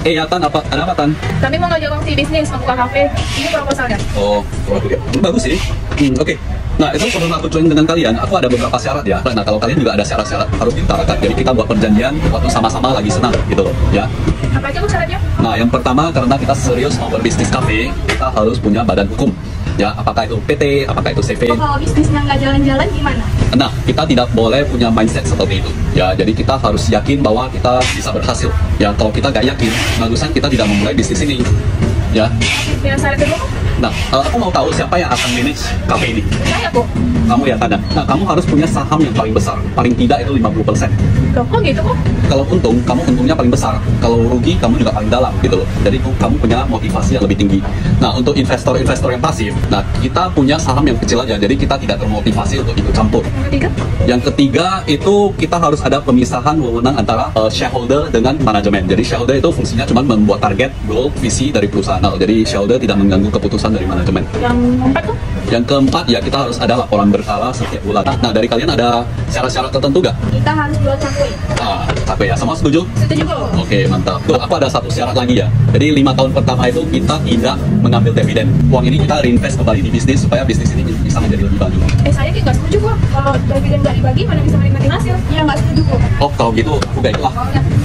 Yatan apa? Ada apa, Tan? Kami mau ngajak Bang Si bisnis, membuka kafe. Ini proposalnya. Oh, bagus sih. Oke. Nah, itu sebelum aku join dengan kalian, aku ada beberapa syarat ya. Nah, kalau kalian juga ada syarat-syarat harus ditarakan. Jadi kita buat perjanjian waktu sama-sama lagi senang gitu loh, ya. Apa aja syaratnya? Nah, yang pertama, karena kita serius mau berbisnis kafe, kita harus punya badan hukum. Ya, apakah itu PT, apakah itu CV. Kalau bisnisnya nggak jalan-jalan gimana? Nah, kita tidak boleh punya mindset seperti itu. Ya, jadi kita harus yakin bahwa kita bisa berhasil. Ya, kalau kita nggak yakin, bagusan kita tidak memulai bisnis ini. Ya. Ya, syarat kedua. Nah, aku mau tahu siapa yang akan manage kafe ini. Saya, Bu. Kamu ya, Tanda. Nah, kamu harus punya saham yang paling besar. Paling tidak itu 50%. Kok gitu, Bu? Kalau untung, kamu untungnya paling besar. Kalau rugi, kamu juga paling dalam, gitu loh. Jadi, kamu punya motivasi yang lebih tinggi. Nah, untuk investor-investor yang pasif, nah, kita punya saham yang kecil aja. Jadi, kita tidak termotivasi untuk ikut campur. Yang ketiga? Yang ketiga, itu kita harus ada pemisahan wewenang antara shareholder dengan manajemen. Jadi, shareholder itu fungsinya cuma membuat target, goal, visi dari perusahaan. Jadi shareholder tidak mengganggu keputusan dari manajemen. Yang keempat tuh? Yang keempat ya kita harus ada laporan berkala setiap bulan. Nah dari kalian ada syarat-syarat tertentu gak? Kita harus jual cakwe. Ah, cakwe ya, sama setuju? Setuju. Oke mantap. Tuh, aku ada satu syarat lagi ya. Jadi 5 tahun pertama itu kita tidak mengambil dividen. Uang ini kita reinvest kembali di bisnis supaya bisnis ini bisa menjadi lebih bagus. Saya nggak setuju kok. Kalau dividen nggak dibagi mana bisa menikmati hasil? Ya nggak setuju kok. Oh kalau gitu aku gak ikut lah.